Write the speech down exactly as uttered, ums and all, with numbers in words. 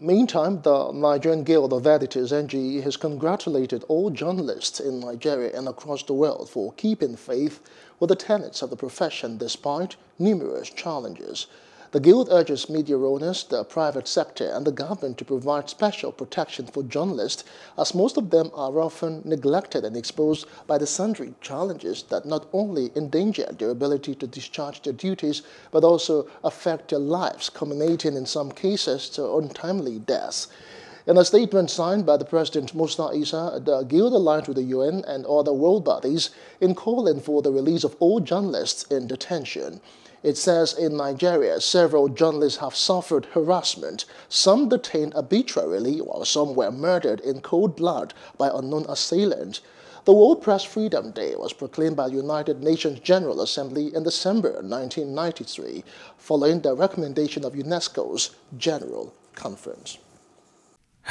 Meantime, the Nigerian Guild of Editors, N G E, has congratulated all journalists in Nigeria and across the world for keeping faith with the tenets of the profession despite numerous challenges. The Guild urges media owners, the private sector and the government to provide special protection for journalists, as most of them are often neglected and exposed by the sundry challenges that not only endanger their ability to discharge their duties but also affect their lives, culminating in some cases to untimely deaths. In a statement signed by the President Musa Issa, the Guild aligned with the U N and other world bodies in calling for the release of all journalists in detention. It says in Nigeria, several journalists have suffered harassment, some detained arbitrarily while some were murdered in cold blood by unknown assailants. The World Press Freedom Day was proclaimed by the United Nations General Assembly in December nineteen ninety-three, following the recommendation of UNESCO's General Conference.